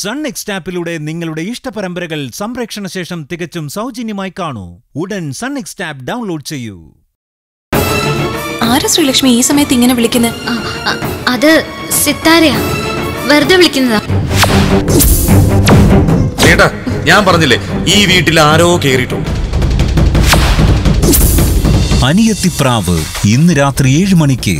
Sun NXT app-ilude ningalude ishtaparamparakal samrakshana shesham thigachum saujanyamayi kaanu. Udan Sun NXT app download cheyu. Aara Srilakshmi ee samayathu ingane vilikkunnu? Adu Sitharaya. Varda vilikkunu. Cheta, njan paranjille ee veettile aaro keerittu. Aniyathi Pravu innu raatri 7 manikku.